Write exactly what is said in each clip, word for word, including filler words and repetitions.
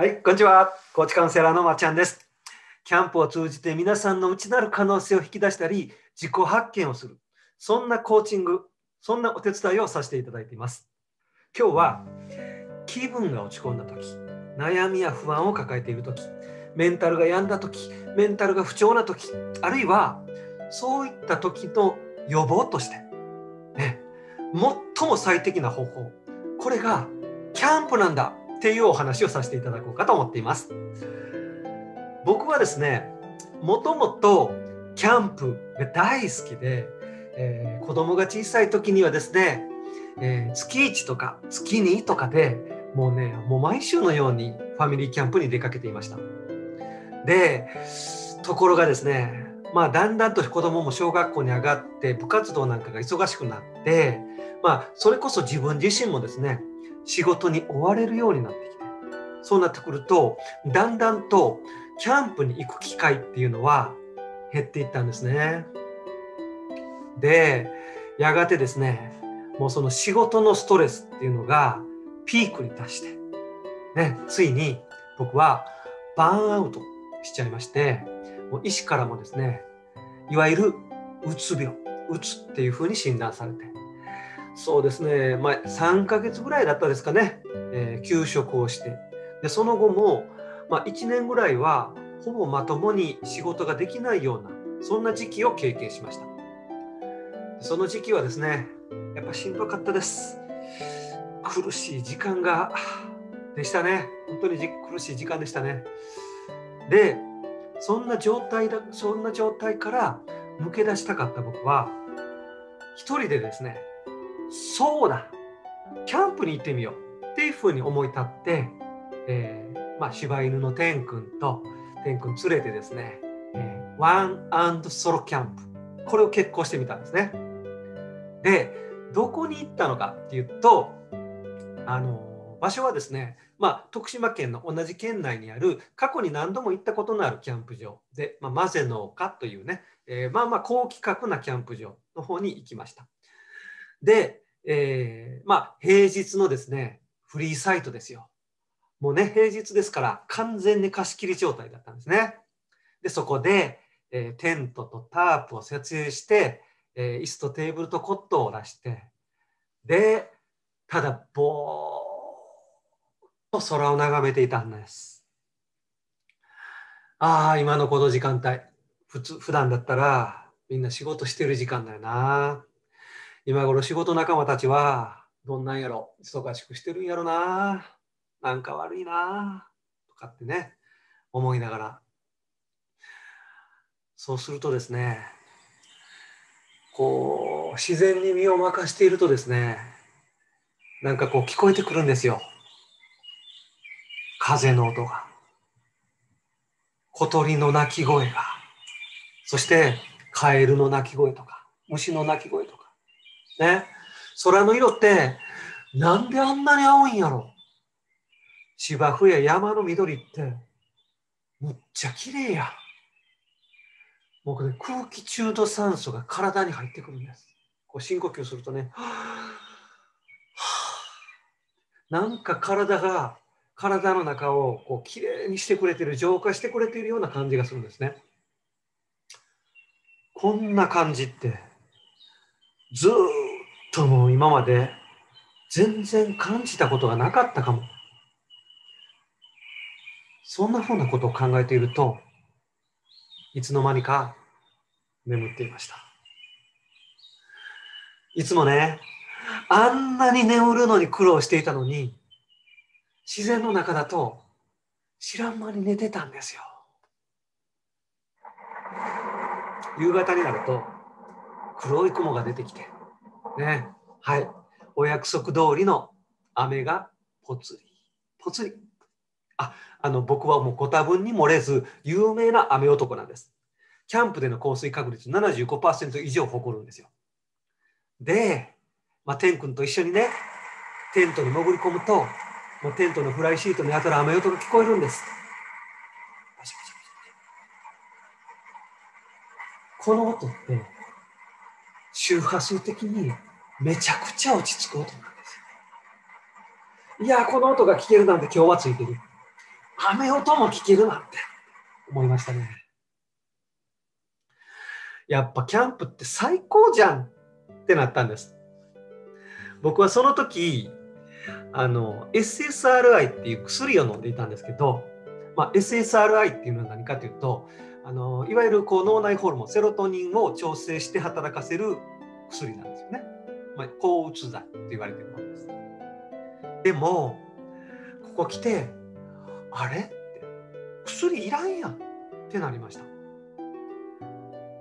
はい、こんにちは。コーチカウンセラーのまっちゃんです。キャンプを通じて皆さんの内なる可能性を引き出したり、自己発見をする。そんなコーチング、そんなお手伝いをさせていただいています。今日は、気分が落ち込んだ時、悩みや不安を抱えている時、メンタルが病んだ時、メンタルが不調な時、あるいはそういった時の予防として、ね、最も最適な方法、これがキャンプなんだ。っていうお話をさせていただこうかと思っています。僕はですね、もともとキャンプが大好きで、えー、子供が小さい時にはですね、えー、月いちとか月にとかでもうね、もう毎週のようにファミリーキャンプに出かけていました。で、ところがですね、まあ、だんだんと子供も小学校に上がって部活動なんかが忙しくなって、まあ、それこそ自分自身もですね、仕事に追われるようになってきて、そうなってくるとだんだんとキャンプに行く機会っていうのは減っていったんですね。で、やがてですね、もうその仕事のストレスっていうのがピークに達して、ね、ついに僕はバーンアウトしちゃいまして、もう医師からもですね、いわゆるうつ病、うつっていうふうに診断されて、そうですね、まあ、さんかげつぐらいだったですかね、えー、休職をして、でその後も、まあ、いちねんぐらいはほぼまともに仕事ができないような、そんな時期を経験しました。その時期はですね、やっぱしんどかったです。苦しい時間がでしたね。本当に苦しい時間でしたね。でそんな状態だそんな状態から抜け出したかった僕は、一人でですね、そうだ、キャンプに行ってみようっていうふうに思い立って、えーまあ、柴犬の天くんと天くん連れてですね、えー、ワンアンドソロキャンプ、これを決行してみたんですね。でどこに行ったのかっていうと、あの場所はですね、まあ、徳島県の同じ県内にある過去に何度も行ったことのあるキャンプ場で、まあ、マゼの丘というね、えー、まあまあ高規格なキャンプ場の方に行きました。で、えー、まあ平日のですね、フリーサイトですよ。もうね、平日ですから完全に貸し切り状態だったんですね。でそこで、えー、テントとタープを設営して、えー、椅子とテーブルとコットンを出して、でただぼーっと空を眺めていたんです。ああ、今のこの時間帯、普通普段だったらみんな仕事してる時間だよな。今頃仕事仲間たちはどんなんやろ、忙しくしてるんやろな、なんか悪いなとかってね、思いながら、そうするとですね、こう自然に身を任しているとですね、なんかこう聞こえてくるんですよ、風の音が、小鳥の鳴き声が、そしてカエルの鳴き声とか虫の鳴き声とかね、空の色ってなんであんなに青いんやろ。芝生や山の緑ってむっちゃ綺麗や。もうこれ空気中の酸素が体に入ってくるんです。こう深呼吸するとね、はあ、なんか体が体の中をこう綺麗にしてくれてる、浄化してくれているような感じがするんですね。こんな感じってずーっともう今まで全然感じたことがなかったかも。そんなふうなことを考えていると、いつの間にか眠っていました。いつもね、あんなに眠るのに苦労していたのに、自然の中だと知らん間に寝てたんですよ。夕方になると黒い雲が出てきて、ね、はい、お約束通りの雨がぽつりぽつり。あ、あの僕はもうご多分に漏れず有名な雨男なんです。キャンプでの降水確率 ななじゅうごパーセント 以上誇るんですよ。で、まあ、天君と一緒にね、テントに潜り込むと、もうテントのフライシートに当たる雨音が聞こえるんです。この音って周波数的にめちゃくちゃ落ち着く音なんですよ。いやー、この音が聞けるなんて今日はついてる。雨音も聞けるなんて思いましたね。やっぱキャンプって最高じゃんってなったんです。僕はその時あの エスエスアールアイ っていう薬を飲んでいたんですけど、まあ、エスエスアールアイ っていうのは何かというと、あのいわゆるこう脳内ホルモンセロトニンを調整して働かせる薬なんですよね。まあ、抗うつ剤って言われてるものです。でもここ来てあれって薬いらんやんってなりました。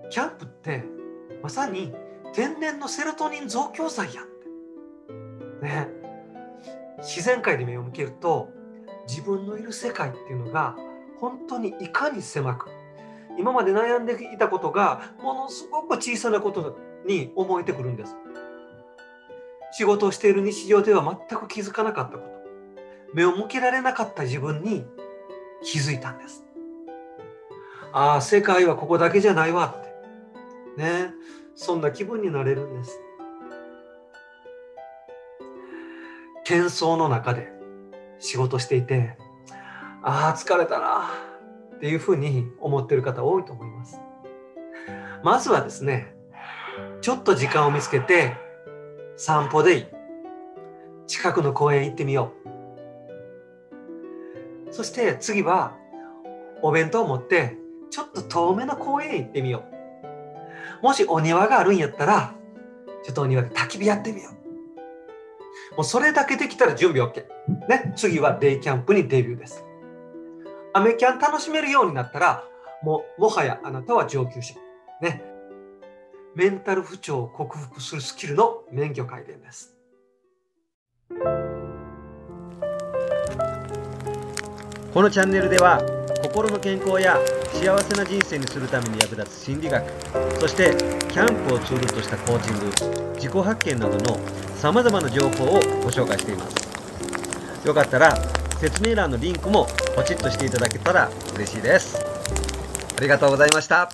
キャンプってまさに天然のセロトニン増強剤やんって、ね、自然界に目を向けると自分のいる世界っていうのが本当にいかに狭く、今まで悩んでいたことがものすごく小さなことに思えてくるんです。仕事をしている日常では全く気づかなかったこと、目を向けられなかった自分に気づいたんです。ああ、世界はここだけじゃないわってね、そんな気分になれるんです。喧騒の中で仕事していて、ああ疲れたなっていうふうに思ってる方多いと思います。まずはですね、ちょっと時間を見つけて散歩でいい、近くの公園行ってみよう。そして次はお弁当を持ってちょっと遠めの公園へ行ってみよう。もしお庭があるんやったらちょっとお庭で焚き火やってみよう。もうそれだけできたら準備 OK、ね、次はデイキャンプにデビューです。アメキャン楽しめるようになったらもうもはやあなたは上級者ね。メンタル不調を克服するスキルの免許改善です。このチャンネルでは心の健康や幸せな人生にするために役立つ心理学、そしてキャンプをツールとしたコーチング、自己発見などのさまざまな情報をご紹介しています。よかったら説明欄のリンクもポチッとしていただけたら嬉しいです。ありがとうございました。